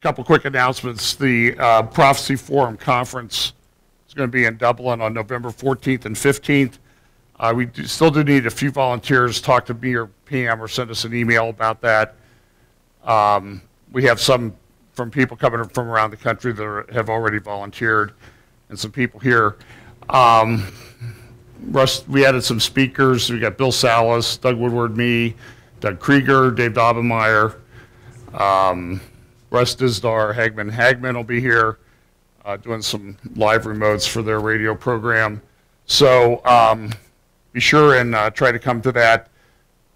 Couple quick announcements. The Prophecy Forum Conference is going to be in Dublin on November 14th and 15th. We still do need a few volunteers. Talk to me or PM or send us an email about that. We have some from people coming from around the country that have already volunteered and some people here. Russ, we added some speakers. We got Bill Salus, Doug Woodward, me, Doug Krieger, Dave Dobenmeyer, Russ Dizdar, Hagmann. Hagmann will be here doing some live remotes for their radio program. So be sure and try to come to that.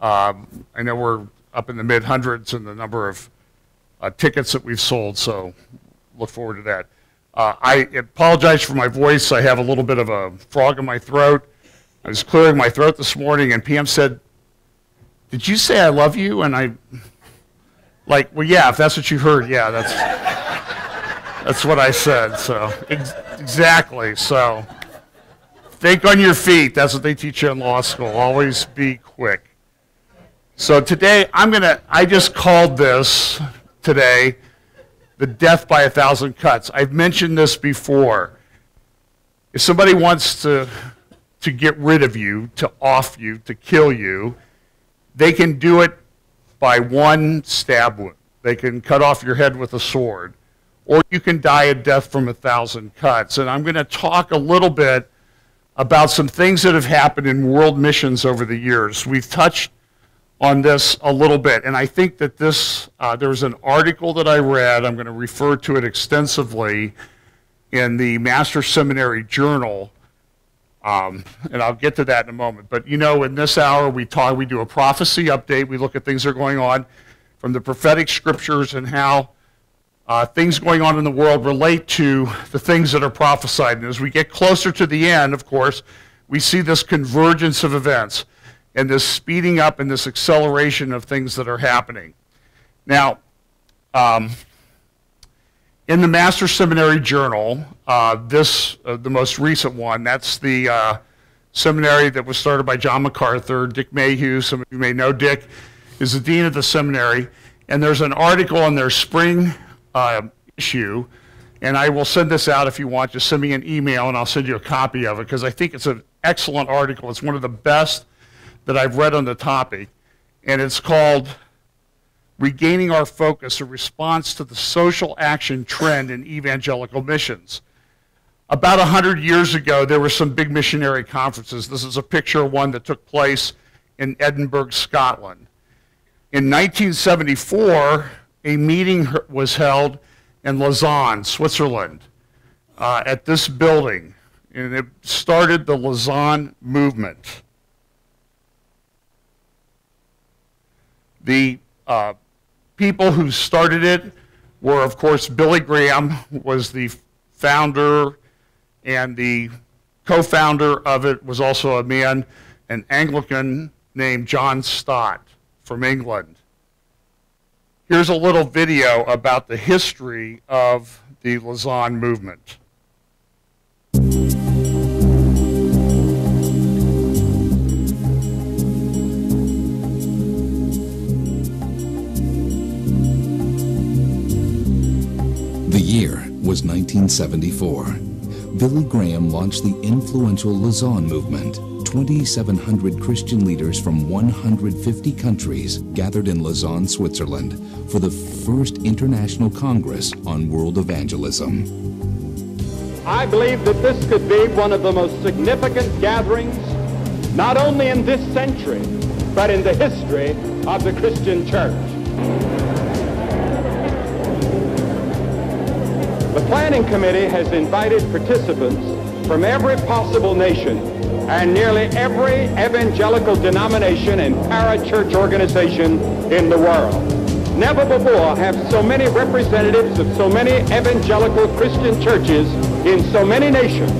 I know we're up in the mid-hundreds in the number of tickets that we've sold, so look forward to that. I apologize for my voice. I have a little bit of a frog in my throat. I was clearing my throat this morning, and PM said, "Did you say I love you?" And I... like, well, yeah, if that's what you heard, yeah, that's what I said, so, exactly, so, think on your feet, that's what they teach you in law school, always be quick. So today, I just called this today, the death by a thousand cuts. I've mentioned this before. If somebody wants to get rid of you, to off you, to kill you, they can do it by one stab wound. They can cut off your head with a sword, or you can die a death from a thousand cuts. And I'm going to talk a little bit about some things that have happened in world missions over the years. We've touched on this a little bit, and I think that this, there was an article that I read, I'm going to refer to it extensively, in the Masters Seminary Journal, and I'll get to that in a moment. But you know, in this hour, we do a prophecy update. We look at things that are going on from the prophetic scriptures and how things going on in the world relate to the things that are prophesied. And as we get closer to the end, of course, we see this convergence of events and this speeding up and this acceleration of things that are happening. Now, in the Masters Seminary Journal, the most recent one, that's the seminary that was started by John MacArthur, Dick Mayhew. Some of you may know Dick is the dean of the seminary. And there's an article on their spring issue. And I will send this out if you want. Just send me an email and I'll send you a copy of it, because I think it's an excellent article. It's one of the best that I've read on the topic. And it's called Regaining Our Focus, a Response to the Social Action Trend in Evangelical Missions. About 100 years ago, there were some big missionary conferences. This is a picture of one that took place in Edinburgh, Scotland. In 1974, a meeting was held in Lausanne, Switzerland, at this building, and it started the Lausanne movement. The people who started it were, of course, Billy Graham was the founder, and the co-founder of it was also a man, an Anglican named John Stott from England. Here's a little video about the history of the Lausanne movement. was 1974. Billy Graham launched the influential Lausanne movement. 2,700 Christian leaders from 150 countries gathered in Lausanne, Switzerland for the first international congress on world evangelism. I believe that this could be one of the most significant gatherings, not only in this century, but in the history of the Christian church. The planning committee has invited participants from every possible nation and nearly every evangelical denomination and parachurch organization in the world. Never before have so many representatives of so many evangelical Christian churches in so many nations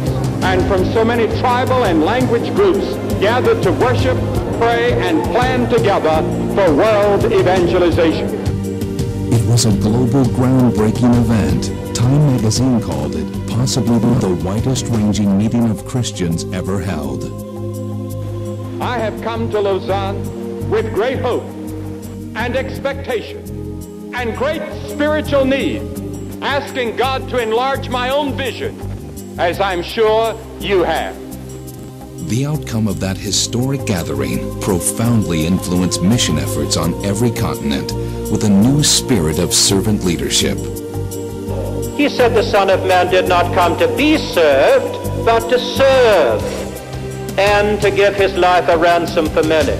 and from so many tribal and language groups gathered to worship, pray, and plan together for world evangelization. It was a global groundbreaking event. Time magazine called it possibly the widest-ranging meeting of Christians ever held. I have come to Lausanne with great hope and expectation and great spiritual need, asking God to enlarge my own vision, as I'm sure you have. The outcome of that historic gathering profoundly influenced mission efforts on every continent with a new spirit of servant leadership. He said the Son of Man did not come to be served, but to serve, and to give his life a ransom for many.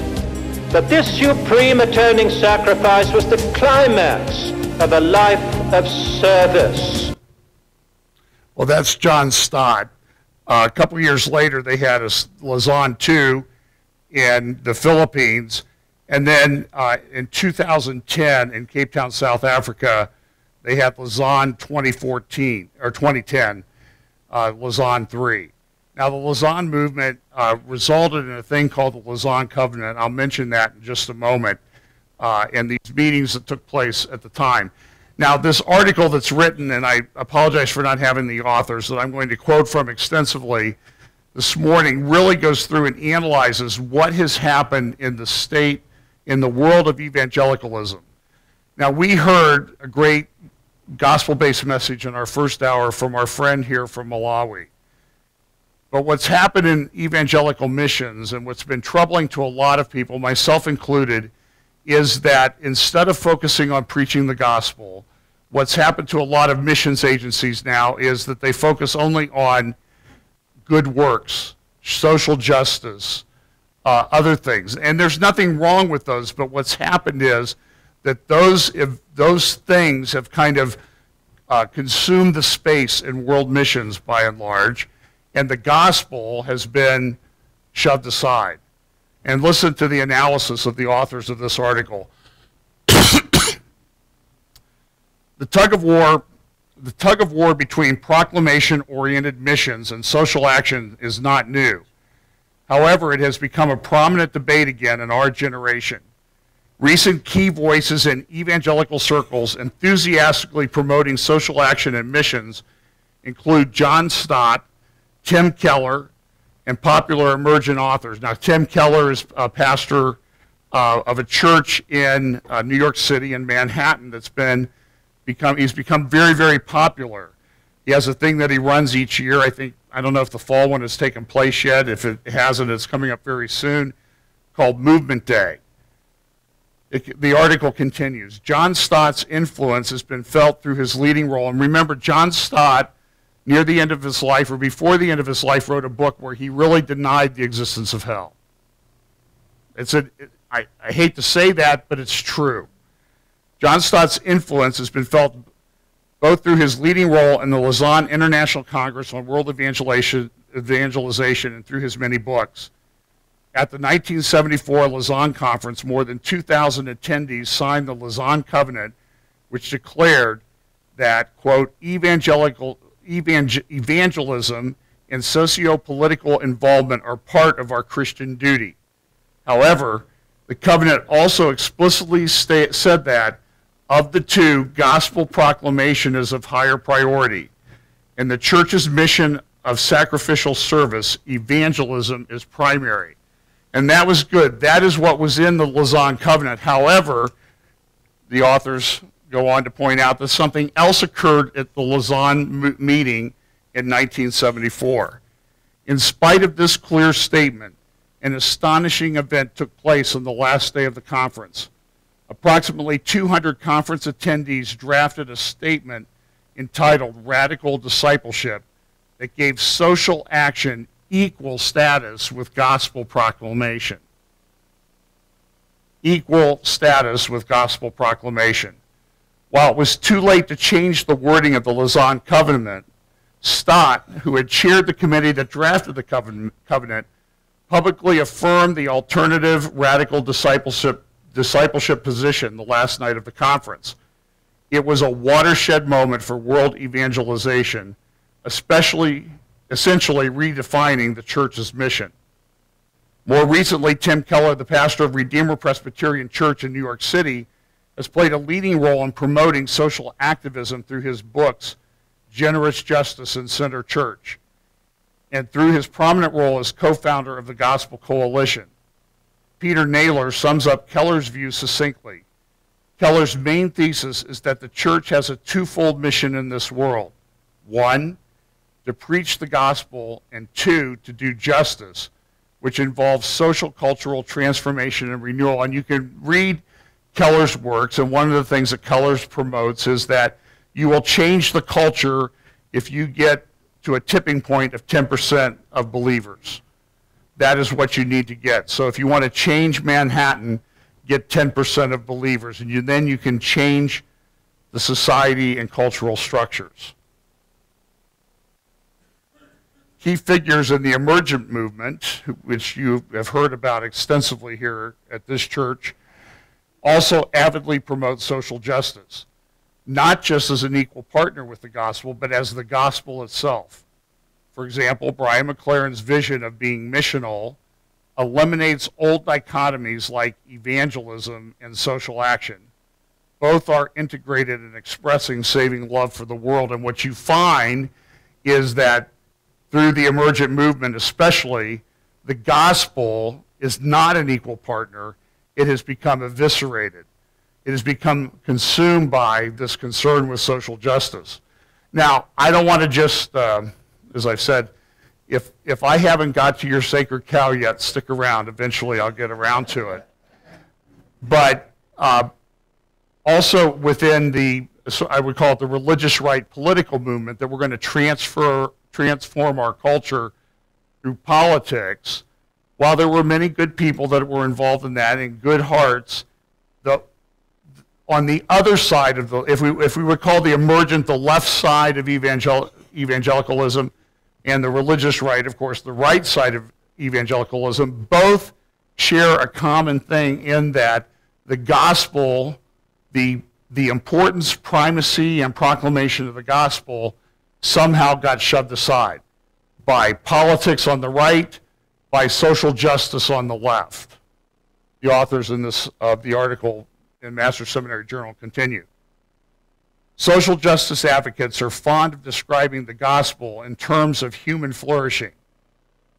That this supreme atoning sacrifice was the climax of a life of service. Well, that's John Stott. A couple years later, they had a Lausanne II in the Philippines, and then in 2010 in Cape Town, South Africa, they had Lausanne 2014, or 2010, Lausanne 3. Now, the Lausanne movement resulted in a thing called the Lausanne Covenant. I'll mention that in just a moment, and these meetings that took place at the time. Now, this article that's written, and I apologize for not having the authors that I'm going to quote from extensively this morning, really goes through and analyzes what has happened in the state, in the world of evangelicalism. Now, we heard a great gospel-based message in our first hour from our friend here from Malawi. But what's happened in evangelical missions and what's been troubling to a lot of people, myself included, is that instead of focusing on preaching the gospel, what's happened to a lot of missions agencies now is that they focus only on good works, social justice, other things. And there's nothing wrong with those, but what's happened is that those things have kind of consumed the space in world missions by and large, and the gospel has been shoved aside. And listen to the analysis of the authors of this article. The tug of war between proclamation-oriented missions and social action is not new. However, it has become a prominent debate again in our generation. Recent key voices in evangelical circles enthusiastically promoting social action and missions include John Stott, Tim Keller, and popular emergent authors. Now, Tim Keller is a pastor of a church in New York City in Manhattan that's become very, very popular. He has a thing that he runs each year. I don't know if the fall one has taken place yet. If it hasn't, it's coming up very soon, called Movement Day. The article continues. John Stott's influence has been felt through his leading role. And remember, John Stott, near the end of his life, or before the end of his life, wrote a book where he really denied the existence of hell. I hate to say that, but it's true. John Stott's influence has been felt both through his leading role in the Lausanne International Congress on World Evangelization and through his many books. At the 1974 Lausanne Conference, more than 2,000 attendees signed the Lausanne Covenant, which declared that, quote, evangelism and socio-political involvement are part of our Christian duty. However, the covenant also explicitly said that, of the two, gospel proclamation is of higher priority, and the church's mission of sacrificial service, evangelism, is primary. And that was good. That is what was in the Lausanne Covenant. However, the authors go on to point out that something else occurred at the Lausanne meeting in 1974. In spite of this clear statement, an astonishing event took place on the last day of the conference. Approximately 200 conference attendees drafted a statement entitled Radical Discipleship that gave social action equal status with gospel proclamation. Equal status with gospel proclamation. While it was too late to change the wording of the Lausanne Covenant, Stott, who had chaired the committee that drafted the covenant, publicly affirmed the alternative radical discipleship position the last night of the conference. It was a watershed moment for world evangelization, essentially redefining the church's mission. More recently, Tim Keller, the pastor of Redeemer Presbyterian Church in New York City, has played a leading role in promoting social activism through his books, Generous Justice and Center Church, and through his prominent role as co-founder of the Gospel Coalition. Peter Naylor sums up Keller's view succinctly. Keller's main thesis is that the church has a twofold mission in this world. One, to preach the gospel, and two, to do justice, which involves social, cultural transformation and renewal. And you can read Keller's works, and one of the things that Keller promotes is that you will change the culture if you get to a tipping point of 10% of believers. That is what you need to get. So if you want to change Manhattan, get 10% of believers, and then you can change the society and cultural structures. Key figures in the emergent movement, which you have heard about extensively here at this church, also avidly promote social justice, not just as an equal partner with the gospel, but as the gospel itself. For example, Brian McLaren's vision of being missional eliminates old dichotomies like evangelism and social action. Both are integrated in expressing saving love for the world, and what you find is that through the emergent movement especially, the gospel is not an equal partner. It has become eviscerated. It has become consumed by this concern with social justice. Now, I don't want to just, as I've said, if I haven't got to your sacred cow yet, stick around. Eventually, I'll get around to it. But also within the, so I would call it the religious right political movement, that we're going to transform our culture through politics. While there were many good people that were involved in that and good hearts, on the other side of the, if we would call the emergent the left side of evangelicalism, and the religious right, of course, the right side of evangelicalism, both share a common thing in that the gospel, the importance, primacy, and proclamation of the gospel somehow got shoved aside by politics on the right, by social justice on the left. The authors in this the article in Masters Seminary Journal continue. Social justice advocates are fond of describing the gospel in terms of human flourishing.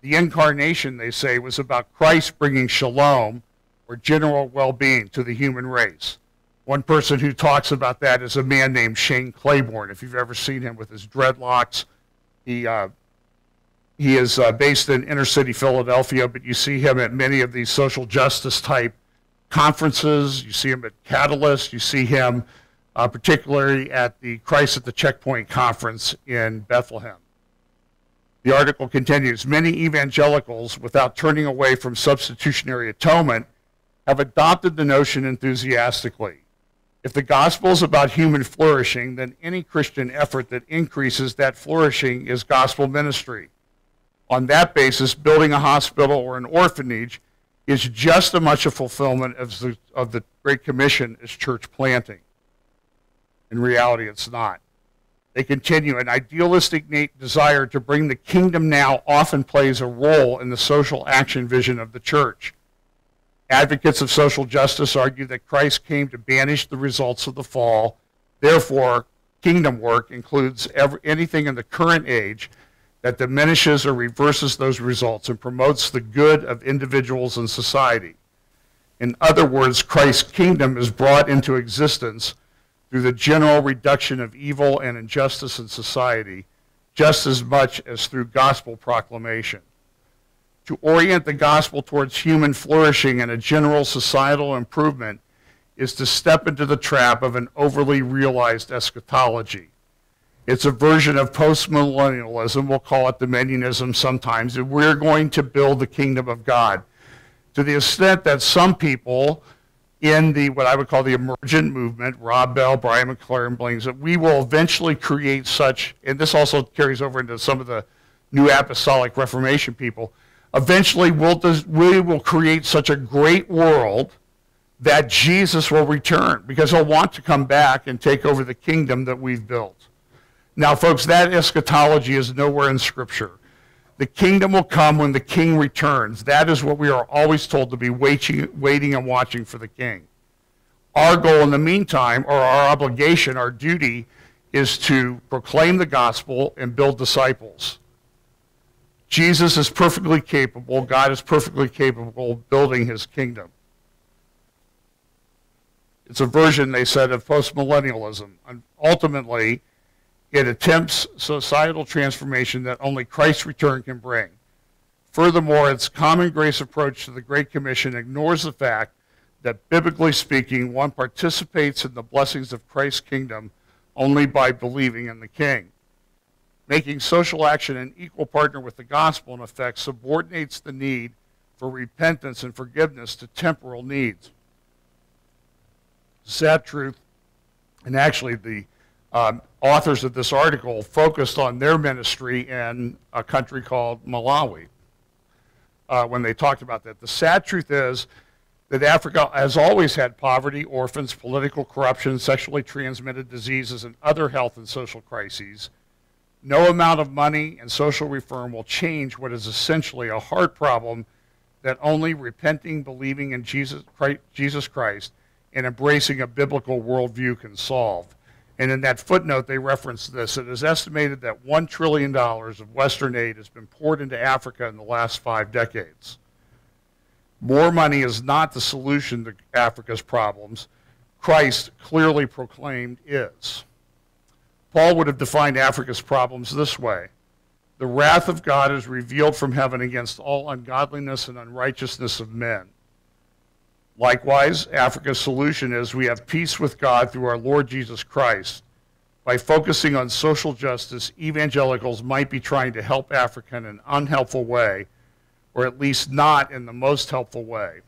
The incarnation, they say, was about Christ bringing shalom, or general well-being, to the human race. One person who talks about that is a man named Shane Claiborne. If you've ever seen him with his dreadlocks, he is based in inner city Philadelphia, but you see him at many of these social justice type conferences. You see him at Catalyst. You see him particularly at the Christ at the Checkpoint conference in Bethlehem. The article continues, many evangelicals, without turning away from substitutionary atonement, have adopted the notion enthusiastically. If the gospel is about human flourishing, then any Christian effort that increases that flourishing is gospel ministry. On that basis, building a hospital or an orphanage is just as much a fulfillment of the Great Commission as church planting. In reality, it's not. They continue, an idealistic desire to bring the kingdom now often plays a role in the social action vision of the church. Advocates of social justice argue that Christ came to banish the results of the fall. Therefore, kingdom work includes anything in the current age that diminishes or reverses those results and promotes the good of individuals and society. In other words, Christ's kingdom is brought into existence through the general reduction of evil and injustice in society, just as much as through gospel proclamation. To orient the gospel towards human flourishing and a general societal improvement is to step into the trap of an overly realized eschatology. It's a version of postmillennialism. We'll call it dominionism sometimes. We're going to build the kingdom of God. To the extent that some people in the, what I would call the emergent movement, Rob Bell, Brian McLaren, Blings, that we will eventually create such, and this also carries over into some of the New Apostolic Reformation people, eventually we will create such a great world that Jesus will return, because he'll want to come back and take over the kingdom that we've built. Now, folks, that eschatology is nowhere in Scripture. The kingdom will come when the king returns. That is what we are always told to be, waiting and watching for the king. Our goal in the meantime, or our obligation, our duty, is to proclaim the gospel and build disciples. Jesus is perfectly capable, God is perfectly capable of building his kingdom. It's a version, they said, of postmillennialism. Ultimately, it attempts societal transformation that only Christ's return can bring. Furthermore, its common grace approach to the Great Commission ignores the fact that, biblically speaking, one participates in the blessings of Christ's kingdom only by believing in the King. Making social action an equal partner with the gospel, in effect, subordinates the need for repentance and forgiveness to temporal needs. Sad truth, and actually the authors of this article focused on their ministry in a country called Malawi when they talked about that. The sad truth is that Africa has always had poverty, orphans, political corruption, sexually transmitted diseases, and other health and social crises. No amount of money and social reform will change what is essentially a heart problem that only repenting, believing in Jesus Christ, and embracing a biblical worldview can solve. And in that footnote, they referenced this. It is estimated that $1 trillion of Western aid has been poured into Africa in the last 5 decades. More money is not the solution to Africa's problems. Christ clearly proclaimed is. Paul would have defined Africa's problems this way. The wrath of God is revealed from heaven against all ungodliness and unrighteousness of men. Likewise, Africa's solution is we have peace with God through our Lord Jesus Christ. By focusing on social justice, evangelicals might be trying to help Africa in an unhelpful way, or at least not in the most helpful way.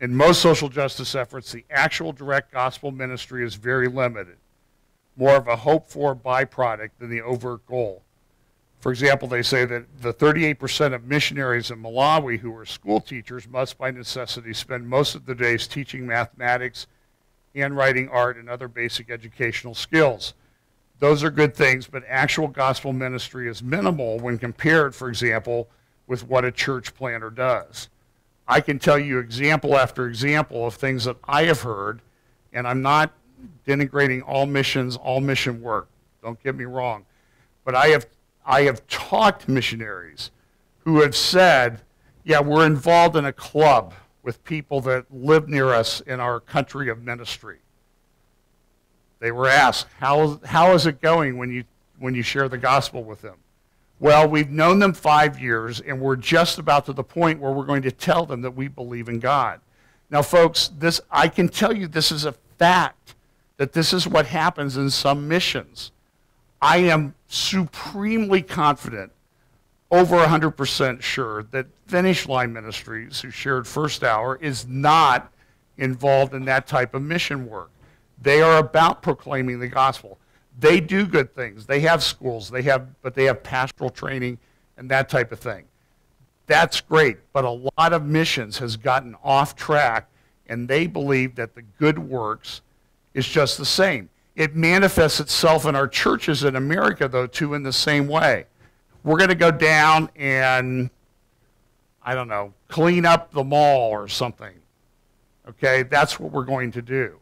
In most social justice efforts, the actual direct gospel ministry is very limited, more of a hoped-for byproduct than the overt goal. For example, they say that the 38% of missionaries in Malawi who are school teachers must by necessity spend most of their days teaching mathematics, handwriting, art, and other basic educational skills. Those are good things, but actual gospel ministry is minimal when compared, for example, with what a church planter does. I can tell you example after example of things that I have heard, and I'm not denigrating all missions, all mission work. Don't get me wrong. But I have talked to missionaries who have said, yeah, we're involved in a club with people that live near us in our country of ministry. They were asked, how is it going when you share the gospel with them? Well, we've known them 5 years, and we're just about to the point where we're going to tell them that we believe in God. Now, folks, this, I can tell you this is a fact, that this is what happens in some missions. I am supremely confident, over 100% sure, that Finish Line Ministries, who shared first hour, is not involved in that type of mission work. They are about proclaiming the gospel. They do good things. They have schools, but they have pastoral training and that type of thing. That's great, but a lot of missions has gotten off track, and they believe that the good works is just the same. It manifests itself in our churches in America, though, too, in the same way. We're going to go down and, I don't know, clean up the mall or something. Okay, that's what we're going to do.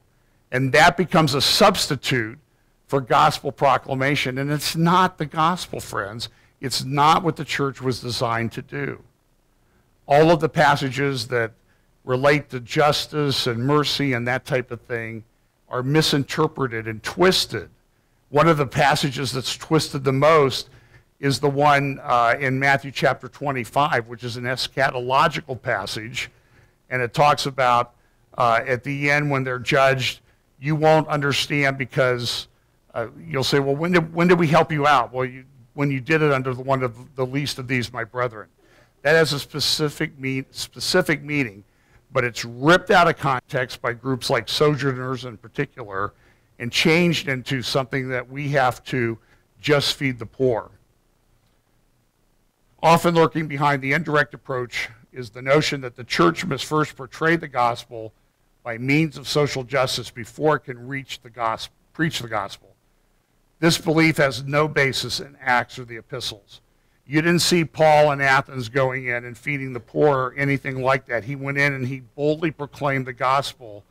And that becomes a substitute for gospel proclamation. And it's not the gospel, friends. It's not what the church was designed to do. All of the passages that relate to justice and mercy and that type of thing are misinterpreted and twisted. One of the passages that's twisted the most is the one in Matthew chapter 25, which is an eschatological passage, and it talks about at the end when they're judged, you won't understand because you'll say, well, when did we help you out? Well, when you did it under the one of the least of these, my brethren. That has a specific meaning, but it's ripped out of context by groups like Sojourners in particular and changed into something that we have to just feed the poor. Often lurking behind the indirect approach is the notion that the church must first portray the gospel by means of social justice before it can preach the gospel. This belief has no basis in Acts or the epistles. You didn't see Paul in Athens going in and feeding the poor or anything like that. He went in and he boldly proclaimed the gospel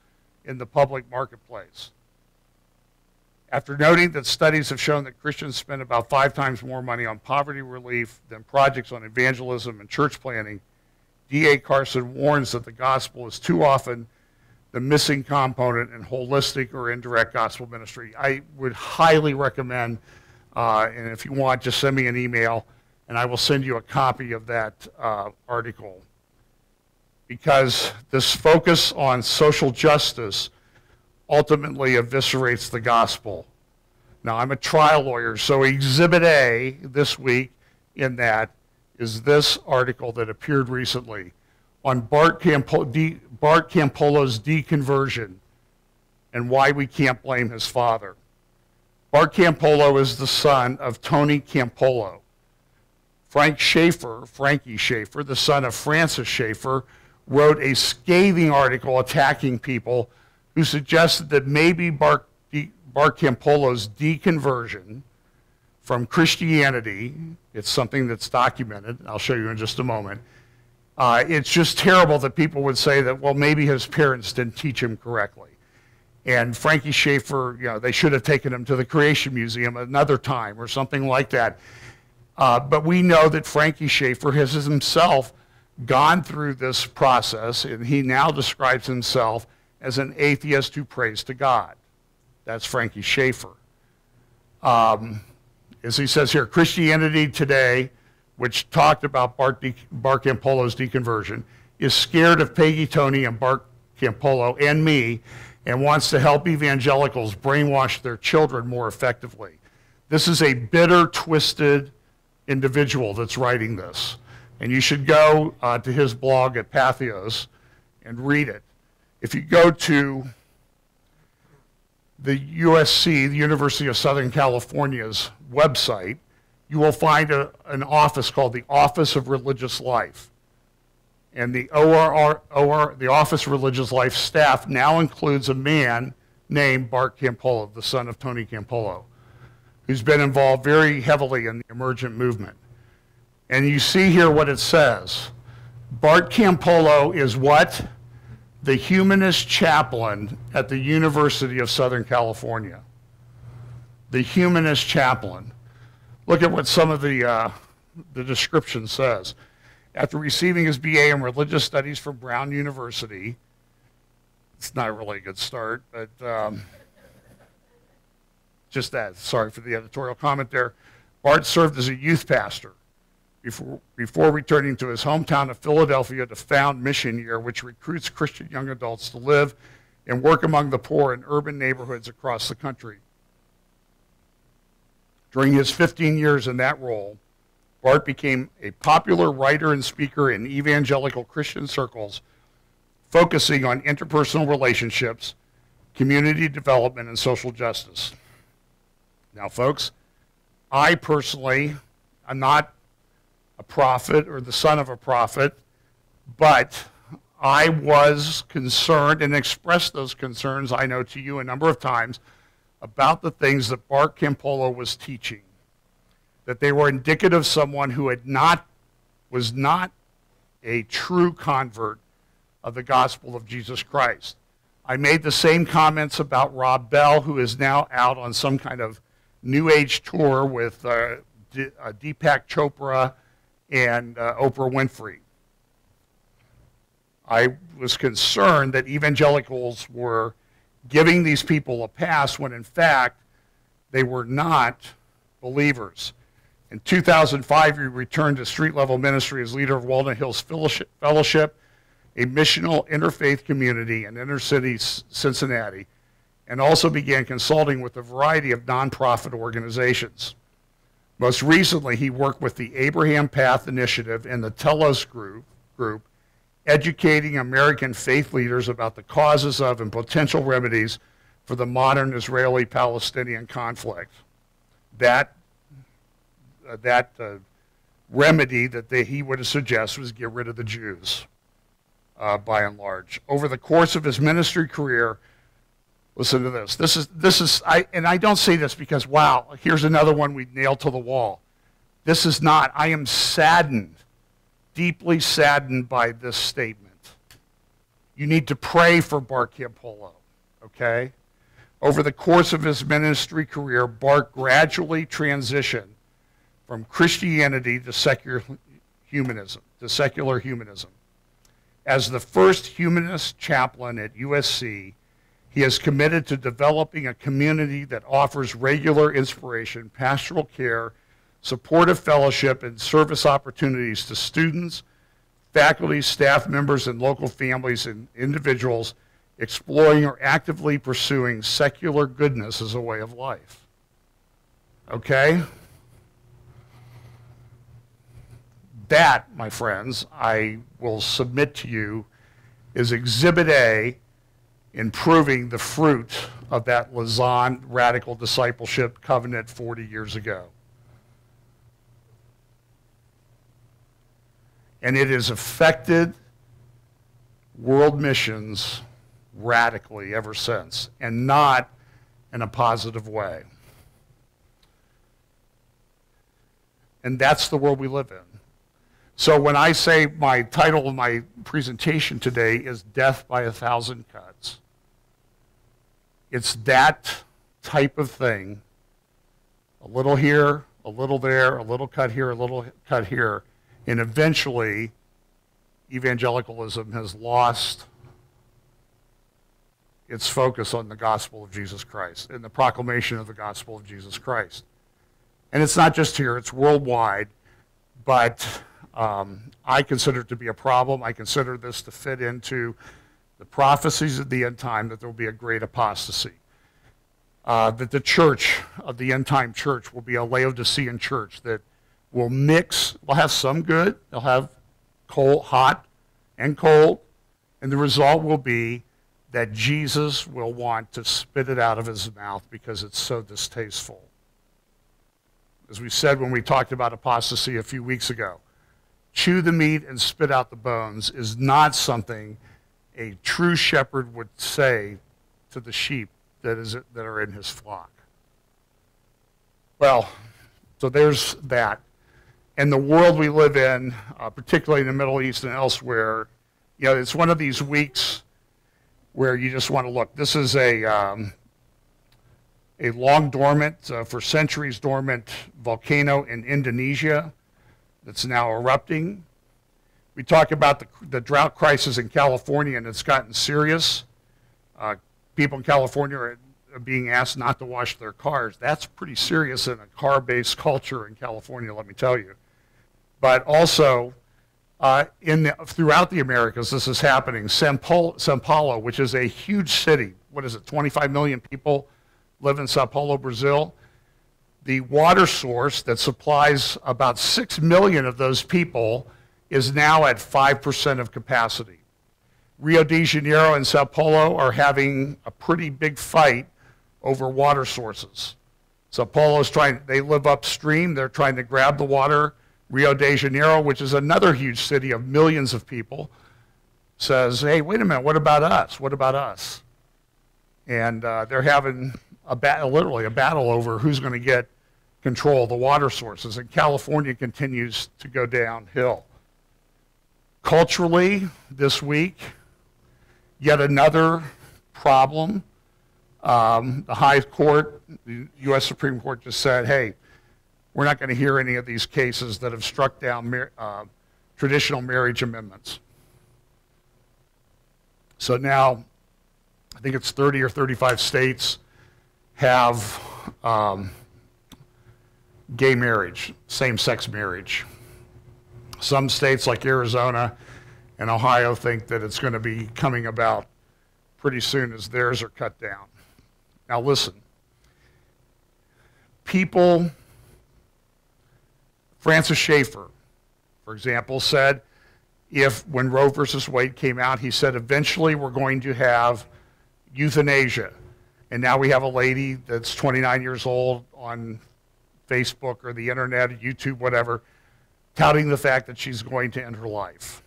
in the public marketplace. After noting that studies have shown that Christians spend about 5 times more money on poverty relief than projects on evangelism and church planting, D.A. Carson warns that the gospel is too often the missing component in holistic or indirect gospel ministry. I would highly recommend, and if you want, just send me an email, and I will send you a copy of that article. Because this focus on social justice ultimately eviscerates the gospel. Now, I'm a trial lawyer, so Exhibit A this week in that is this article that appeared recently on Bart Campolo's deconversion and why we can't blame his father. Bart Campolo is the son of Tony Campolo. Frank Schaeffer, Frankie Schaeffer, the son of Francis Schaeffer, wrote a scathing article attacking people who suggested that maybe Bart Campolo's deconversion from Christianity, it's something that's documented, I'll show you in just a moment, it's just terrible that people would say that, well, maybe his parents didn't teach him correctly. And Frankie Schaeffer, you know, they should have taken him to the Creation Museum another time or something like that. But we know that Frankie Schaeffer has himself gone through this process, and he now describes himself as an atheist who prays to God. That's Frankie Schaeffer. As he says here, Christianity Today, which talked about Bart Campolo's deconversion, is scared of Peggy, Tony, and Bart Campolo and me, and wants to help evangelicals brainwash their children more effectively. This is a bitter, twisted individual that's writing this. And you should go to his blog at Pathos and read it. If you go to the USC, the University of Southern California's website, you will find an office called the Office of Religious Life. And the the Office of Religious Life staff now includes a man named Bart Campolo, the son of Tony Campolo, who's been involved very heavily in the emergent movement. And you see here what it says. Bart Campolo is what? The humanist chaplain at the University of Southern California. The humanist chaplain. Look at what some of the description says. After receiving his BA in religious studies from Brown University, it's not really a good start, but just that, sorry for the editorial comment there. Bart served as a youth pastor before returning to his hometown of Philadelphia to found Mission Year, which recruits Christian young adults to live and work among the poor in urban neighborhoods across the country. During his 15 years in that role, Bart became a popular writer and speaker in evangelical Christian circles, focusing on interpersonal relationships, community development, and social justice. Now, folks, I personally am not a prophet or the son of a prophet, but I was concerned and expressed those concerns, I know, to you a number of times about the things that Bart Campolo was teaching, that they were indicative of someone who was not a true convert of the gospel of Jesus Christ. I made the same comments about Rob Bell, who is now out on some kind of New Age tour with Deepak Chopra and Oprah Winfrey. I was concerned that evangelicals were giving these people a pass when in fact they were not believers. In 2005, he returned to street-level ministry as leader of Walnut Hills Fellowship, a missional interfaith community in inner-city Cincinnati, and also began consulting with a variety of nonprofit organizations. Most recently, he worked with the Abraham Path Initiative and the Telos Group, educating American faith leaders about the causes of and potential remedies for the modern Israeli-Palestinian conflict. That remedy that he would suggest was get rid of the Jews, by and large. Over the course of his ministry career, listen to this. I don't say this because, wow, here's another one we nailed to the wall. This is not, I am saddened, deeply saddened by this statement. You need to pray for Bart Campolo, okay? Over the course of his ministry career, Bart gradually transitioned from Christianity to secular humanism. As the first humanist chaplain at USC, he is committed to developing a community that offers regular inspiration, pastoral care, supportive fellowship, and service opportunities to students, faculty, staff members, and local families and individuals exploring or actively pursuing secular goodness as a way of life. Okay? That, my friends, I will submit to you is Exhibit A in proving the fruit of that Lausanne Radical Discipleship Covenant 40 years ago. And it has affected world missions radically ever since, and not in a positive way. And that's the world we live in. So when I say my title of my presentation today is Death by a Thousand Cuts, it's that type of thing, a little here, a little there, a little cut here, a little cut here, and eventually evangelicalism has lost its focus on the gospel of Jesus Christ and the proclamation of the gospel of Jesus Christ. And it's not just here, it's worldwide, but I consider it to be a problem. I consider this to fit into the prophecies of the end time that there will be a great apostasy, that the church of the end time church will be a Laodicean church that will mix, will have some good, they'll have cold, hot and cold, and the result will be that Jesus will want to spit it out of his mouth because it's so distasteful. As we said when we talked about apostasy a few weeks ago, chew the meat and spit out the bones is not something a true shepherd would say to the sheep that are in his flock. Well, so there's that. And the world we live in, particularly in the Middle East and elsewhere, you know, it's one of these weeks where you just want to look. This is a long dormant, for centuries dormant volcano in Indonesia that's now erupting. We talk about the drought crisis in California, and it's gotten serious. People in California are being asked not to wash their cars. That's pretty serious in a car-based culture in California, let me tell you. But also, throughout the Americas, this is happening. Sao Paulo, which is a huge city, what is it, 25 million people live in Sao Paulo, Brazil. The water source that supplies about 6 million of those people is now at 5% of capacity. Rio de Janeiro and Sao Paulo are having a pretty big fight over water sources. Sao Paulo is trying, they live upstream, they're trying to grab the water. Rio de Janeiro, which is another huge city of millions of people, says, hey, wait a minute, what about us? What about us? And they're having literally a battle over who's going to get control of the water sources. And California continues to go downhill. Culturally, this week, yet another problem. The high court, the U.S. Supreme Court just said, hey, we're not going to hear any of these cases that have struck down traditional marriage amendments. So now I think it's 30 or 35 states have gay marriage, same-sex marriage. Some states like Arizona and Ohio think that it's going to be coming about pretty soon as theirs are cut down. Now listen, people, Francis Schaeffer, for example, said when Roe versus Wade came out, he said eventually we're going to have euthanasia. And now we have a lady that's 29 years old on Facebook or the internet, YouTube, whatever, touting the fact that she's going to end her life.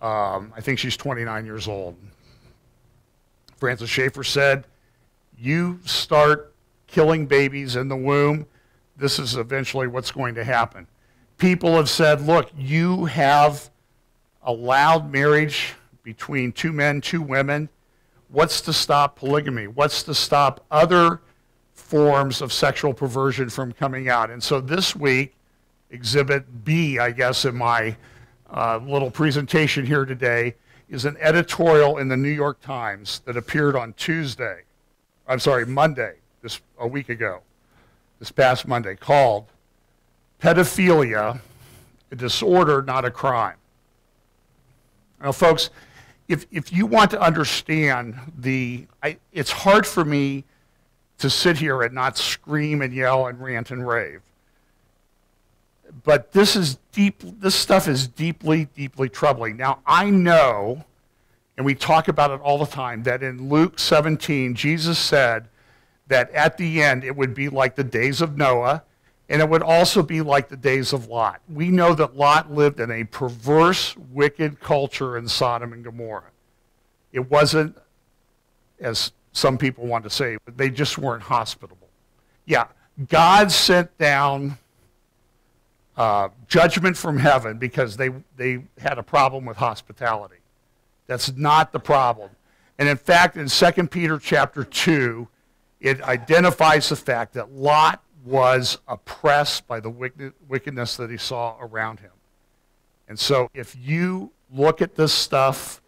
I think she's 29 years old. Francis Schaeffer said, you start killing babies in the womb, this is eventually what's going to happen. People have said, look, you have allowed marriage between two men, two women. What's to stop polygamy? What's to stop other forms of sexual perversion from coming out? And so this week, Exhibit B, I guess, in my little presentation here today, is an editorial in the New York Times that appeared on Tuesday, I'm sorry, Monday, a week ago, this past Monday, called Pedophilia, a Disorder, Not a Crime. Now, folks, if you want to understand the, it's hard for me to sit here and not scream and yell and rant and rave. But this is deep, this stuff is deeply, deeply troubling. Now, I know, and we talk about it all the time, that in Luke 17, Jesus said that at the end it would be like the days of Noah, and it would also be like the days of Lot. We know that Lot lived in a perverse, wicked culture in Sodom and Gomorrah. It wasn't, as some people want to say, but they just weren't hospitable. Yeah, God sent down judgment from heaven because they had a problem with hospitality. That's not the problem. And in fact, in 2 Peter chapter 2, it identifies the fact that Lot was oppressed by the wickedness that he saw around him. And so if you look at this stuff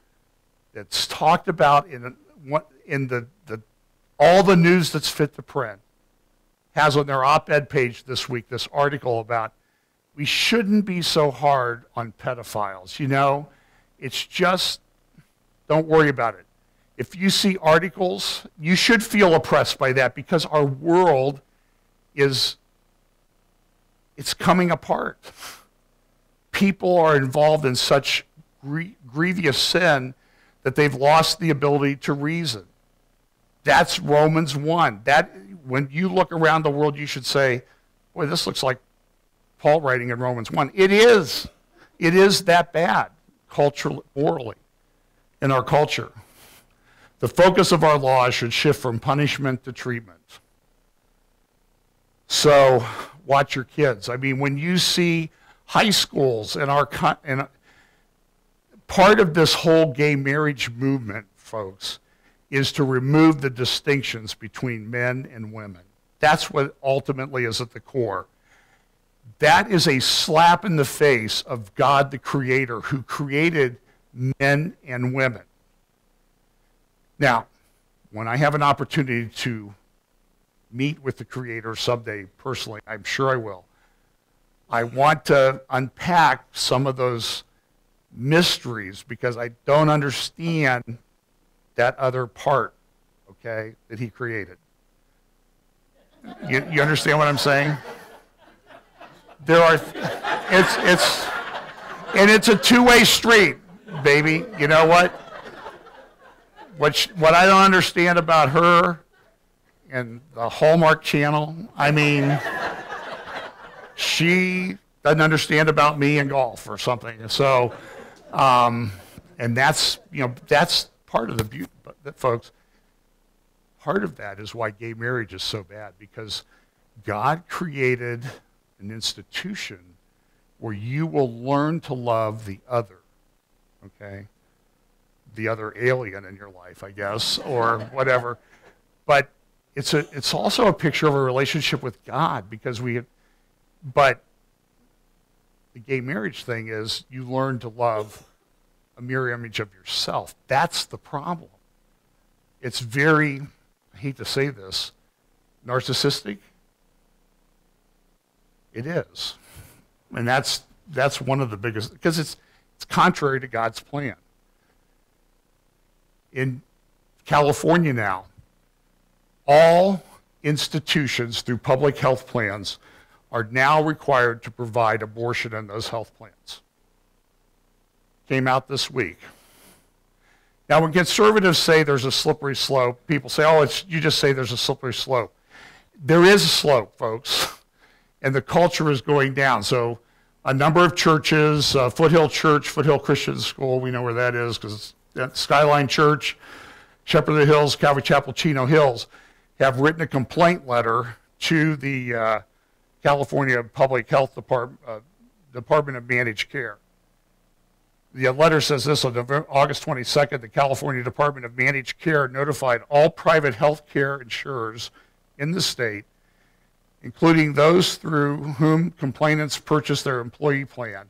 that's talked about in all the news that's fit to print, has on their op-ed page this week this article about we shouldn't be so hard on pedophiles. You know, it's just, don't worry about it. If you see articles, you should feel oppressed by that because our world is, it's coming apart. People are involved in such grievous sin that they've lost the ability to reason. That's Romans 1. That, when you look around the world, you should say, boy, this looks like Paul writing in Romans 1. It is that bad, culturally, morally, in our culture. The focus of our laws should shift from punishment to treatment. So watch your kids. I mean, when you see high schools in our country, part of this whole gay marriage movement, folks, is to remove the distinctions between men and women. That's what ultimately is at the core. That is a slap in the face of God the Creator, who created men and women. Now, when I have an opportunity to meet with the Creator someday personally, I'm sure I will, I want to unpack some of those mysteries because I don't understand that other part, okay, that He created. You understand what I'm saying? There are, it's a two-way street, baby. You know what? What I don't understand about her and the Hallmark Channel, I mean, she doesn't understand about me and golf or something. So, and that's, you know, that's part of the beauty, folks. Part of that is why gay marriage is so bad, because God created an institution where you will learn to love the other, okay? The other alien in your life, I guess, or whatever. But it's also a picture of a relationship with God, because but the gay marriage thing is you learn to love a mirror image of yourself. That's the problem. It's very, I hate to say this, narcissistic. It is. And that's one of the biggest, because it's contrary to God's plan. In California now, all institutions through public health plans are now required to provide abortion in those health plans. Came out this week. Now, when conservatives say there's a slippery slope, people say, oh, it's, you just say there's a slippery slope. There is a slope, folks, and the culture is going down. So a number of churches, Foothill Church, Foothill Christian School, we know where that is because Skyline Church, Shepherd of the Hills, Calvary Chapel, Chino Hills, have written a complaint letter to the California Public Health Department, Department of Managed Care. The letter says this, on August 22nd, the California Department of Managed Care notified all private health care insurers in the state, including those through whom complainants purchased their employee plan,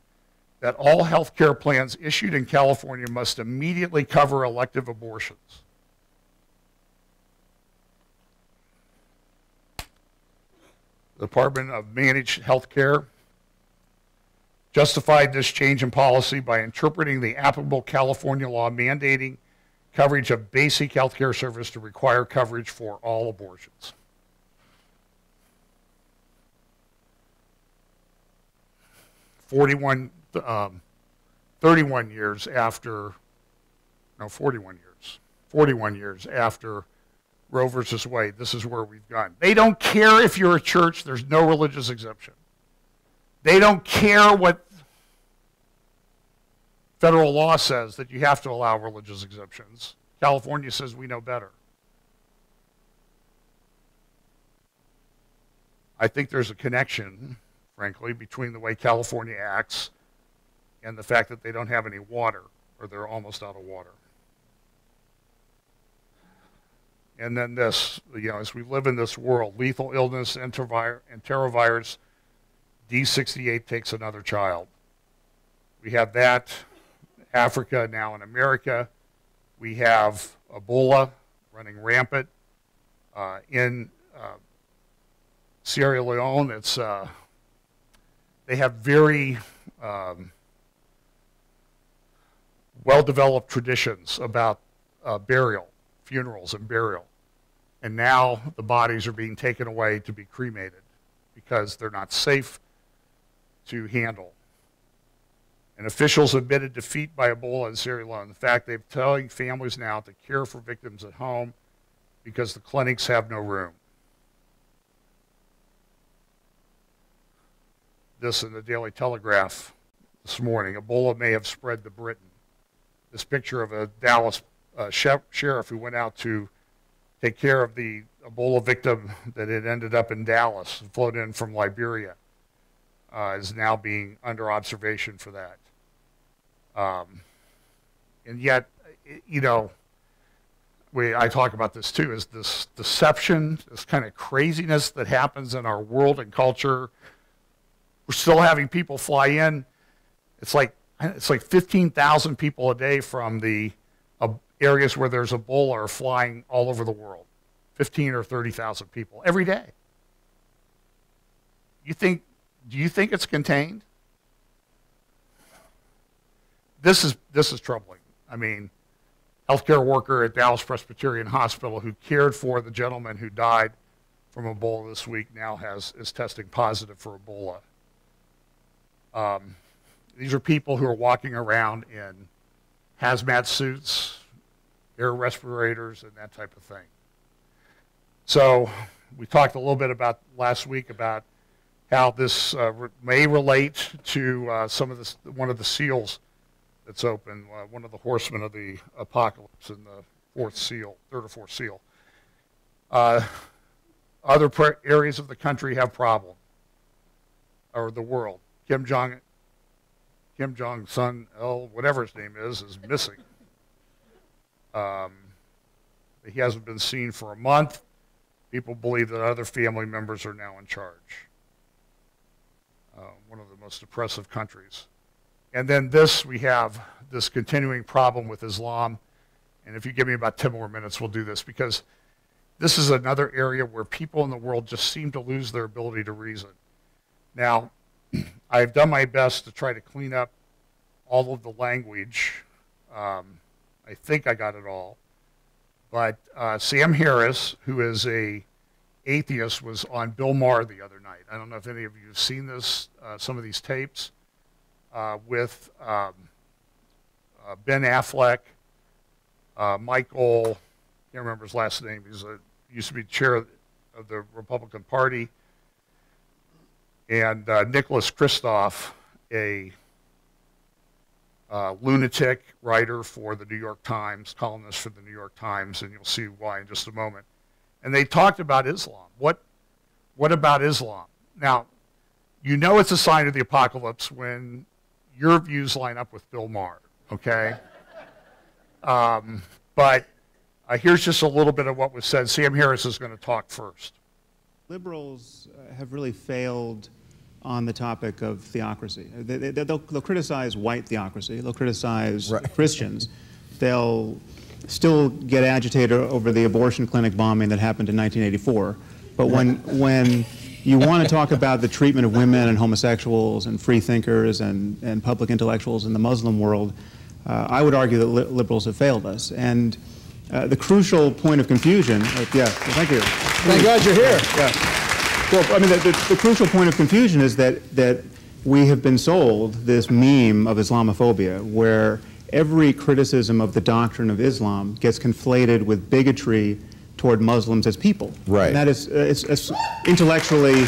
that all health care plans issued in California must immediately cover elective abortions. Department of Managed Health Care justified this change in policy by interpreting the applicable California law mandating coverage of basic health care service to require coverage for all abortions. Forty-one years after Roe versus Wade, this is where we've gone. They don't care if you're a church, there's no religious exemption. They don't care what federal law says that you have to allow religious exemptions. California says we know better. I think there's a connection, frankly, between the way California acts and the fact that they don't have any water, or they're almost out of water. And then this, you know, as we live in this world, lethal illness, enterovirus, D68 takes another child. We have that, Africa now in America. We have Ebola running rampant. In Sierra Leone, it's, they have very well-developed traditions about burial, funerals and burial. And now the bodies are being taken away to be cremated because they're not safe to handle. And officials admitted defeat by Ebola in Sierra Leone. In fact, they're telling families now to care for victims at home because the clinics have no room. This in the Daily Telegraph this morning. Ebola may have spread to Britain. This picture of a Dallas sheriff who went out to take care of the Ebola victim that had ended up in Dallas and flown in from Liberia. Is now being under observation for that. And yet, you know, I talk about this too, is this deception, this kind of craziness that happens in our world and culture. We're still having people fly in. It's like 15,000 people a day from the areas where there's Ebola are flying all over the world, 15 or 30,000 people every day. Do you think it's contained? This is troubling. I mean, healthcare worker at Dallas Presbyterian Hospital who cared for the gentleman who died from Ebola this week now is testing positive for Ebola. These are people who are walking around in hazmat suits, air respirators, and that type of thing. So we talked a little bit about last week about how this may relate to one of the seals that's open, one of the horsemen of the apocalypse in the third or fourth seal. Other areas of the country have problems, or the world. Kim Jong-sun, whatever his name is missing. He hasn't been seen for a month. People believe that other family members are now in charge. One of the most oppressive countries. And then this, we have this continuing problem with Islam. And if you give me about 10 more minutes, we'll do this, because this is another area where people in the world just seem to lose their ability to reason. Now, I've done my best to try to clean up all of the language. I think I got it all. But Sam Harris, who is an atheist, was on Bill Maher the other night. I don't know if any of you have seen this, some of these tapes, with Ben Affleck, Michael, I can't remember his last name, he used to be chair of the Republican Party, and Nicholas Kristof, a lunatic writer for the New York Times, columnist for the New York Times, and you'll see why in just a moment. And they talked about Islam. What about Islam? Now, you know it's a sign of the apocalypse when your views line up with Bill Maher, okay? But here's just a little bit of what was said. Sam Harris is going to talk first. Liberals have really failed on the topic of theocracy. They'll criticize white theocracy. They'll criticize Christians. They'll still get agitated over the abortion clinic bombing that happened in 1984. But when you want to talk about the treatment of women and homosexuals and free thinkers and public intellectuals in the Muslim world, I would argue that liberals have failed us. And the crucial point of confusion, yeah, thank you. Thank God you're here. Yeah. Well, I mean, the crucial point of confusion is that we have been sold this meme of Islamophobia, where every criticism of the doctrine of Islam gets conflated with bigotry toward Muslims as people. Right. And that is it's intellectually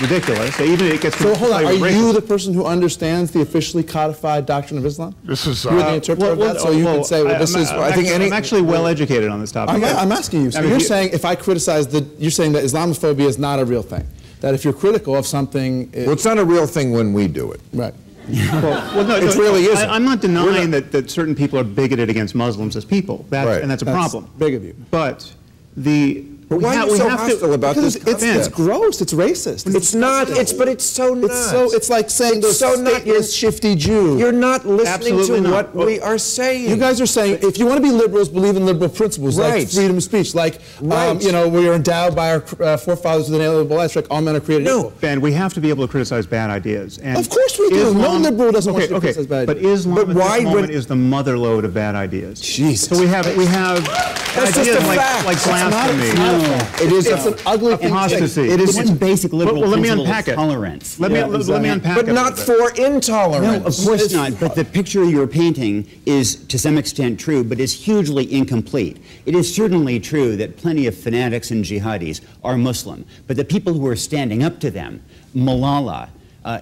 ridiculous. Even it gets. So hold on, are you the person who understands the officially codified doctrine of Islam? This is. You're the interpreter of that, so you can say, well, this is. I think any. I'm actually well educated on this topic. I'm asking you. So you're saying if I criticize the, you're saying that Islamophobia is not a real thing. That if you're critical of something, well, it's not a real thing when we do it. Right. Well, no, it really isn't. I'm not denying that certain people are bigoted against Muslims as people. Right. And that's a problem. Big of you. But the. But why are you so hostile about this? It's gross. It's racist. It's not. It's but it's so not. It's like saying the state is shifty Jew. You're not listening to what we are saying. You guys are saying if you want to be liberals, believe in liberal principles like freedom of speech, like you know, we are endowed by our forefathers with an inalienable rights, like all men are created equal. Ben, we have to be able to criticize bad ideas. And of course we do. No liberal doesn't want to criticize bad ideas. But Islam at this moment is the motherlode of bad ideas. Jesus. So we have ideas like blasphemy. It is an ugly apostasy. It is one basic liberal principle of tolerance. Let me unpack it. But not for intolerance. No, of course not. But the picture you're painting is, to some extent, true, but is hugely incomplete. It is certainly true that plenty of fanatics and jihadis are Muslim, but the people who are standing up to them, Malala,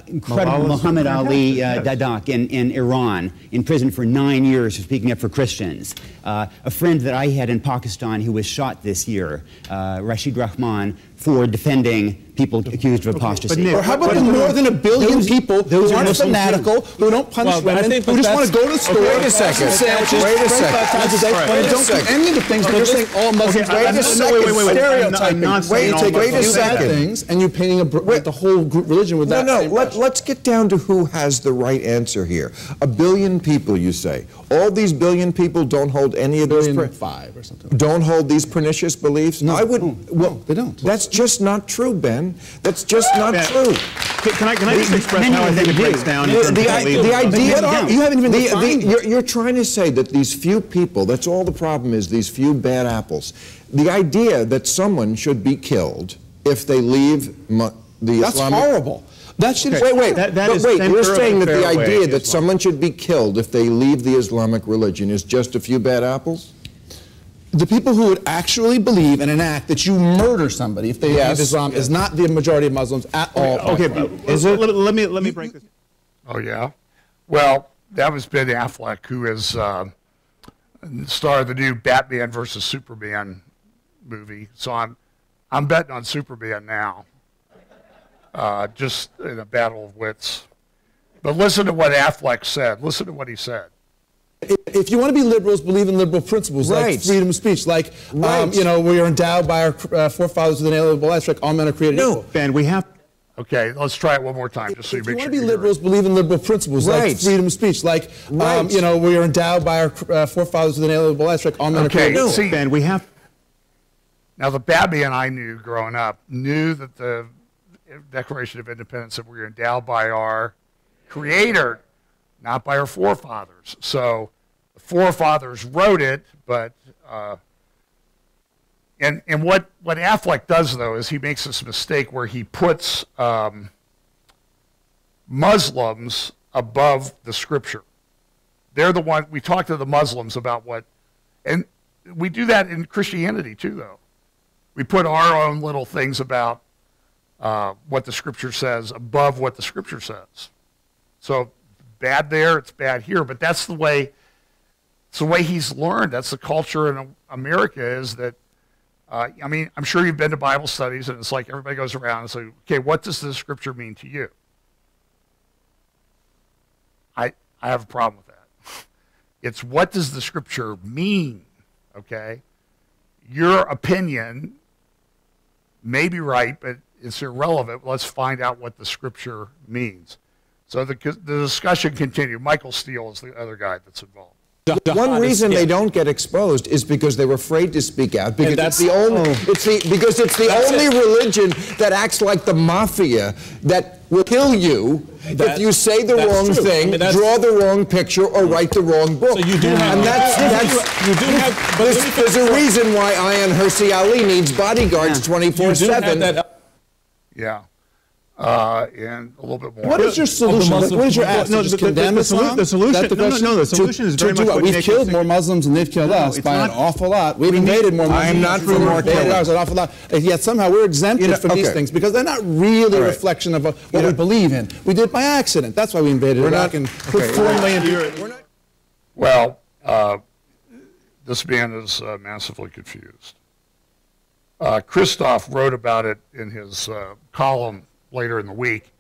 incredible Muhammad Ali Dadakh in Iran, in prison for 9 years for speaking up for Christians. A friend that I had in Pakistan who was shot this year, Rashid Rahman, for defending people accused of apostasy. Or how about the more than a billion people who aren't fanatical, who don't punish women, who just want to go to the store, wait a second, and don't do any of the things they're saying all Muslims. Wait a second. And you're painting the whole religion with that. No, let's get down to who has the right answer here. A billion people, you say. All these billion people don't hold any of those. 5 or something. Don't hold these pernicious beliefs? No, I wouldn't. Well, they don't. That's just not true, Ben. That's just not true. Can I just express how I think it breaks down? The idea you haven't even you're trying to say that these few people. That's all the problem is. These few bad apples. The idea that someone should be killed if they leave the Islamic. That's horrible. That should wait. You're saying that the idea that someone should be killed if they leave the Islamic religion is just a few bad apples? The people who would actually believe in an act that you murder somebody if they leave Islam is not the majority of Muslims at all. Okay, but is it? Let me break this. Oh yeah, well that was Ben Affleck, who is star of the new Batman versus Superman movie. So I'm betting on Superman now, just in a battle of wits. But listen to what Affleck said. Listen to what he said. If you want to be liberals, believe in liberal principles like freedom of speech, like you know, we are endowed by our forefathers with an inalienable rights, like all men are created equal. Ben, we have. Okay, let's try it one more time. Just so if you want to be liberals, believe in liberal principles, like freedom of speech, like you know, we are endowed by our forefathers with an inalienable rights, like all men are created equal. Ben, we have. Now, the Babby and I knew growing up knew that the Declaration of Independence that we were endowed by our Creator, not by our forefathers. So, the forefathers wrote it, but. And what Affleck does, though, is he makes this mistake where he puts Muslims above the Scripture. They're the one, we talk to the Muslims about what, and we do that in Christianity, too, though. We put our own little things about what the Scripture says above what the Scripture says. So bad there, it's bad here, but that's the way, it's the way he's learned. That's the culture in America is that, I mean, I'm sure you've been to Bible studies, and it's like everybody goes around and says, okay, what does this Scripture mean to you? I have a problem with that. It's what does the Scripture mean, okay? Your opinion may be right, but it's irrelevant. Let's find out what the Scripture means. So the discussion continued. Michael Steele is the other guy that's involved. One reason they don't get exposed is because they were afraid to speak out. Because that's, it's the only, because it's the only religion that acts like the mafia that will kill you if you say the wrong thing, draw the wrong picture, or write the wrong book. So you do have, and that's you do have. But there's a reason why Ayaan Hirsi Ali needs bodyguards 24/7. Yeah. And a little bit more. What is your solution? What is your ask? No, the solution is very much what we've killed more Muslims than they've killed us by an awful lot. We've invaded more Muslims. I'm not for more killers, an awful lot. Yet somehow we're exempted from these things because they're not really a reflection of what we believe in. We did by accident. That's why we invaded Iraq and put 4 million. Well, this man is massively confused. Christoph wrote about it in his column later in the week,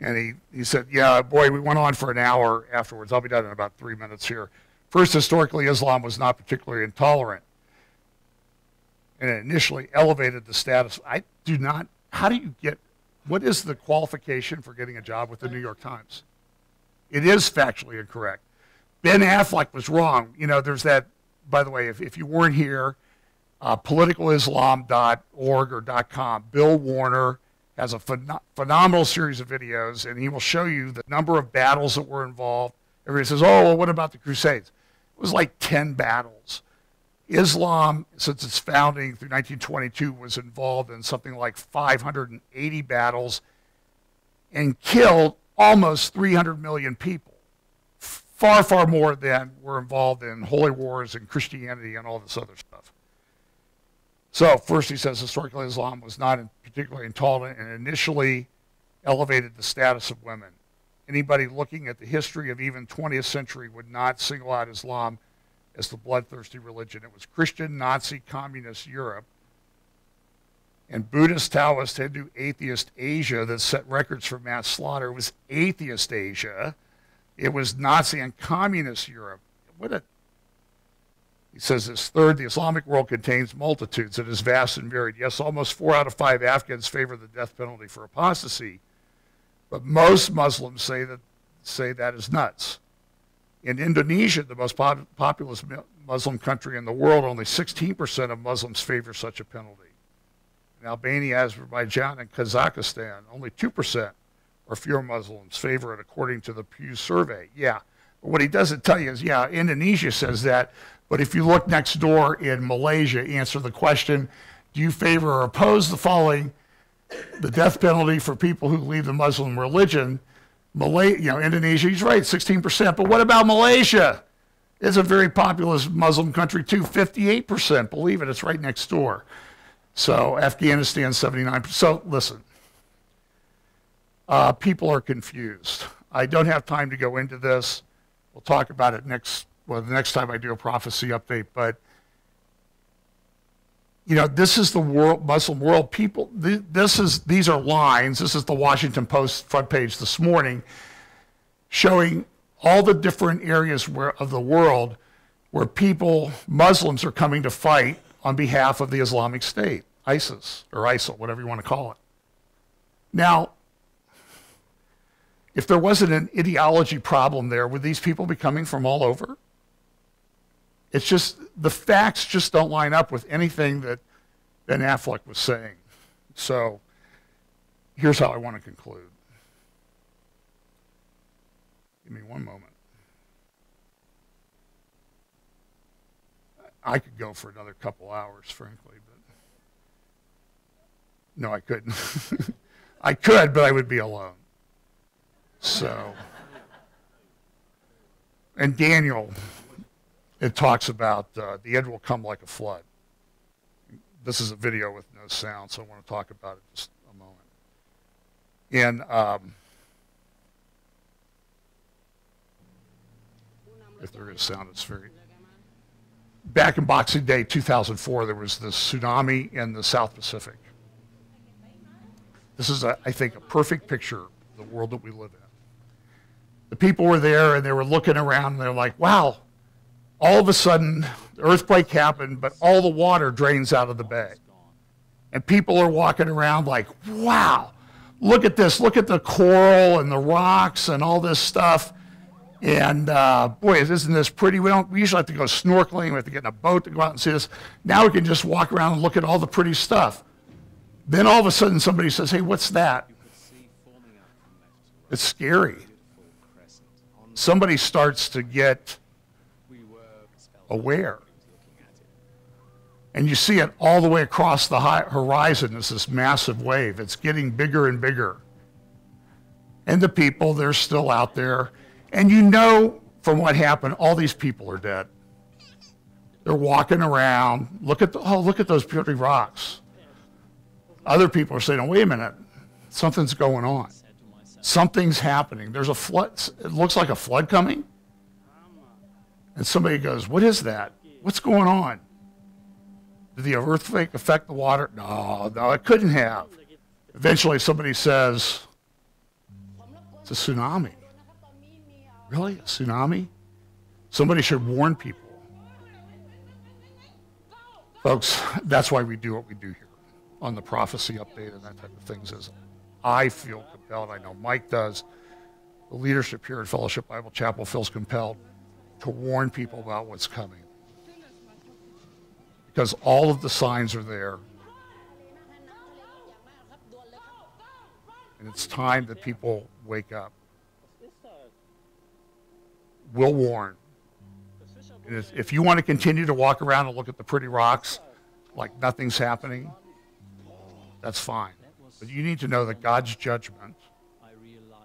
and he said, yeah, boy, we went on for an hour afterwards. I'll be done in about 3 minutes here. First, historically, Islam was not particularly intolerant, and it initially elevated the status. I do not, how do you get, what is the qualification for getting a job with the New York Times? It is factually incorrect. Ben Affleck was wrong. You know, there's that, by the way, if you weren't here, politicalislam.org or .com, Bill Warner has a phenomenal series of videos, and he will show you the number of battles that were involved. Everybody says, oh, well, what about the Crusades? It was like 10 battles. Islam, since its founding through 1922, was involved in something like 580 battles and killed almost 300 million people. Far, far more than were involved in holy wars and Christianity and all this other stuff. So first he says historically Islam was not particularly intolerant and initially elevated the status of women. Anybody looking at the history of even 20th century would not single out Islam as the bloodthirsty religion. It was Christian, Nazi, communist Europe and Buddhist, Taoist, Hindu, atheist Asia that set records for mass slaughter. It was atheist Asia. It was Nazi and communist Europe. What a... He says this, third, the Islamic world contains multitudes. It is vast and varied. Yes, almost 4 out of 5 Afghans favor the death penalty for apostasy, but most Muslims say that is nuts. In Indonesia, the most populous Muslim country in the world, only 16% of Muslims favor such a penalty. In Albania, Azerbaijan, and Kazakhstan, only 2% or fewer Muslims favor it, according to the Pew survey. Yeah, but what he doesn't tell you is, yeah, Indonesia says that, but if you look next door in Malaysia, answer the question, do you favor or oppose the following, the death penalty for people who leave the Muslim religion? Indonesia, he's right, 16%. But what about Malaysia? It's a very populous Muslim country too, 58%. Believe it, it's right next door. So Afghanistan, 79%. So listen, people are confused. I don't have time to go into this. We'll talk about it the next time I do a prophecy update, but you know, this is the world, Muslim world. People, these are lines. This is the Washington Post front page this morning, showing all the different areas of the world where people, Muslims, are coming to fight on behalf of the Islamic State, ISIS or ISIL, whatever you want to call it. Now, If there wasn't an ideology problem there, would these people be coming from all over? It's just, the facts just don't line up with anything that Ben Affleck was saying. So here's how I want to conclude. Give me one moment. I could go for another couple hours, frankly, but no, I couldn't. I could, but I would be alone. So, and Daniel, it talks about the end will come like a flood. This is a video with no sound, so I want to talk about it just a moment. And if they're going to sound, it's very... Back in Boxing Day 2004, there was this tsunami in the South Pacific. This is, I think, a perfect picture of the world that we live in. The people were there, and they were looking around, and they're like, wow, all of a sudden, the earthquake happened, but all the water drains out of the bay. And people are walking around like, wow, look at this. Look at the coral and the rocks and all this stuff. And boy, isn't this pretty? We usually have to go snorkeling. We have to get in a boat to go out and see this. Now we can just walk around and look at all the pretty stuff. Then all of a sudden somebody says, hey, what's that? It's scary. Somebody starts to get aware. And you see it all the way across the horizon is this massive wave. It's getting bigger and bigger. And the people, they're still out there. And you know from what happened, all these people are dead. They're walking around. Look at the, oh, look at those pretty rocks. Other people are saying, oh, wait a minute, something's going on. Something's happening. There's a flood. It looks like a flood coming. And somebody goes, what is that? What's going on? Did the earthquake affect the water? No, it couldn't have. Eventually somebody says, it's a tsunami. Really? A tsunami? Somebody should warn people. Folks, that's why we do what we do here on the prophecy update and that type of things. Is I feel compelled, I know Mike does, the leadership here at Fellowship Bible Chapel feels compelled to warn people about what's coming. Because all of the signs are there. And it's time that people wake up. We'll warn. And if you want to continue to walk around and look at the pretty rocks like nothing's happening, that's fine. But you need to know that God's judgment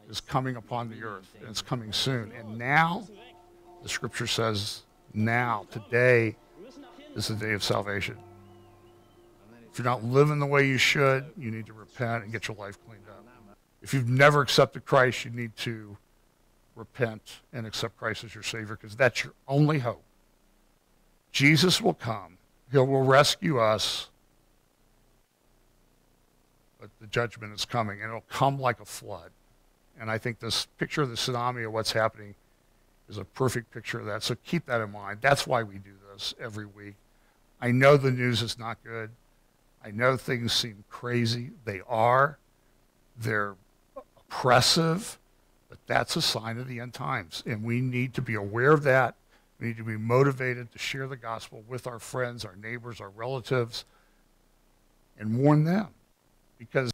is coming upon the earth, and it's coming soon. And now, the scripture says, now, today is the day of salvation. If you're not living the way you should, you need to repent and get your life cleaned up. If you've never accepted Christ, you need to repent and accept Christ as your Savior, because that's your only hope. Jesus will come. He will rescue us. But the judgment is coming, and it'll come like a flood. And I think this picture of the tsunami of what's happening is a perfect picture of that. So keep that in mind. That's why we do this every week. I know the news is not good. I know things seem crazy. They are. They're oppressive. But that's a sign of the end times, and we need to be aware of that. We need to be motivated to share the gospel with our friends, our neighbors, our relatives, and warn them. Because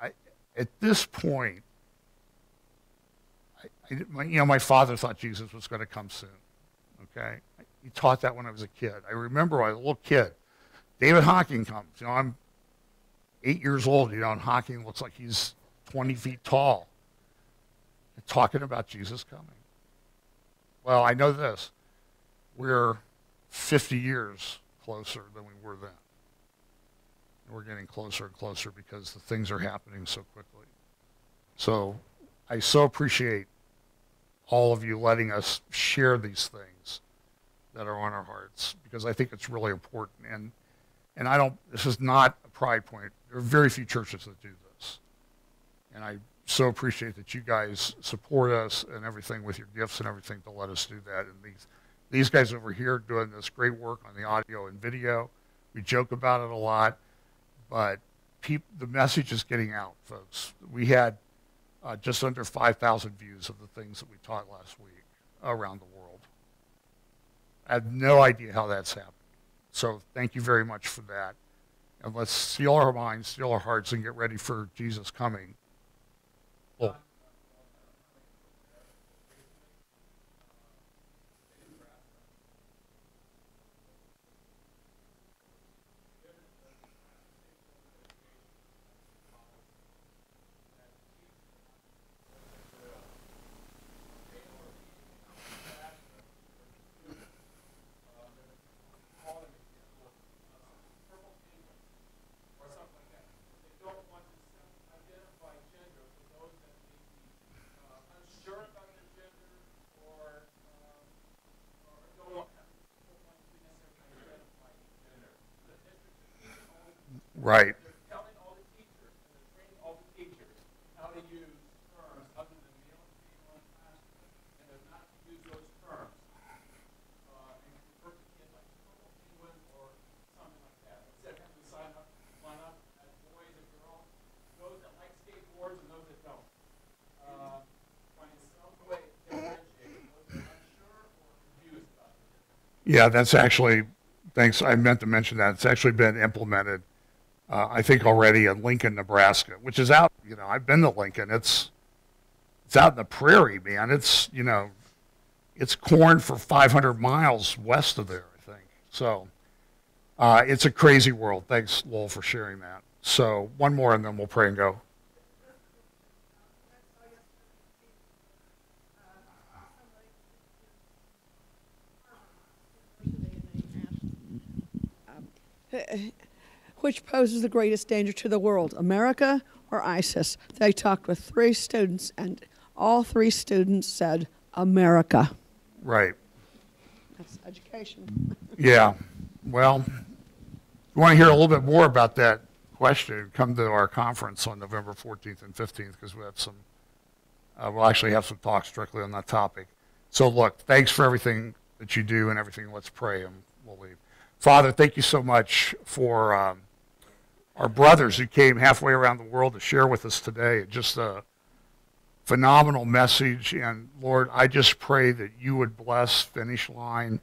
at this point, my father thought Jesus was going to come soon. Okay, he taught that when I was a kid. I remember I was a little kid. David Hocking comes. You know, I'm 8 years old. You know, and Hocking looks like he's 20 feet tall. Talking about Jesus coming. Well, I know this. We're 50 years closer than we were then. And we're getting closer and closer because the things are happening so quickly. So I so appreciate all of you letting us share these things that are on our hearts, because I think it's really important. And I don't, this is not a pride point. There are very few churches that do this. And I so appreciate that you guys support us and everything with your gifts and everything to let us do that. And these guys over here doing this great work on the audio and video. We joke about it a lot, but the message is getting out, folks. We had just under 5,000 views of the things that we taught last week around the world. I have no idea how that's happened. So thank you very much for that. And let's seal our minds, seal our hearts, and get ready for Jesus coming. Cool. Right. They're telling all the teachers, and they're training all the teachers how to use terms other than male and female and masculine, and they're not to use those terms. And refer to kids like England or something like that. Instead, have to sign up, line up as boys and girls, those that like skateboards and those that don't. Find some way to differentiate those that are unsure or confused about it. Yeah, that's actually, thanks, I meant to mention that. It's actually been implemented. I think already in Lincoln, Nebraska, which is out, you know, I've been to Lincoln. It's out in the prairie, man. It's, you know, it's corn for 500 miles west of there, I think. So it's a crazy world. Thanks, Lowell, for sharing that. So one more and then we'll pray and go. Which poses the greatest danger to the world, America or ISIS? They talked with 3 students, and all 3 students said, America. Right. That's education. Yeah. Well, if you want to hear a little bit more about that question, come to our conference on November 14th and 15th, because we have some, we'll actually have some talks directly on that topic. So look, thanks for everything that you do and everything. Let's pray, and we'll leave. Father, thank you so much for our brothers who came halfway around the world to share with us today. Just a phenomenal message. And Lord, I just pray that you would bless Finish Line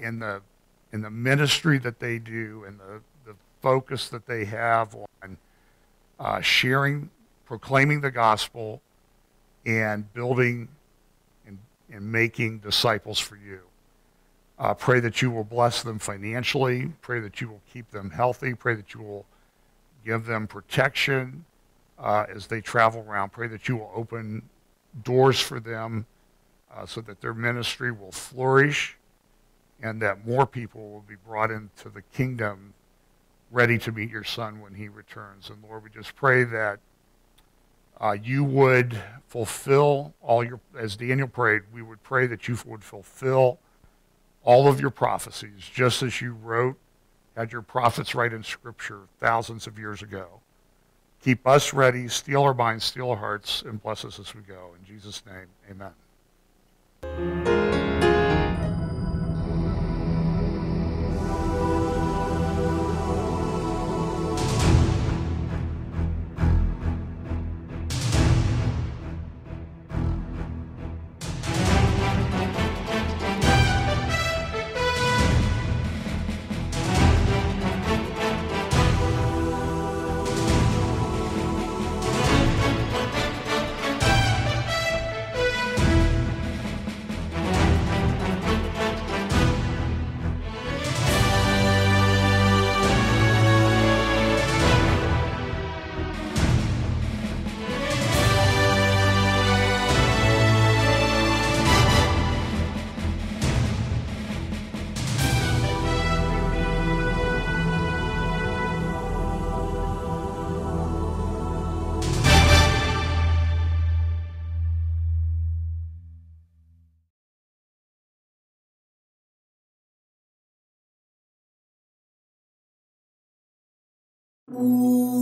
in the ministry that they do and the focus that they have on sharing, proclaiming the gospel, and building and making disciples for you. Pray that you will bless them financially. Pray that you will keep them healthy. Pray that you will give them protection as they travel around. Pray that you will open doors for them so that their ministry will flourish and that more people will be brought into the kingdom ready to meet your son when he returns. And Lord, we just pray that you would fulfill all your, as Daniel prayed, we would pray that you would fulfill all of your prophecies, just as you wrote, had your prophets write in Scripture thousands of years ago. Keep us ready, steal our minds, steal our hearts, and bless us as we go. In Jesus' name, amen. Ooh.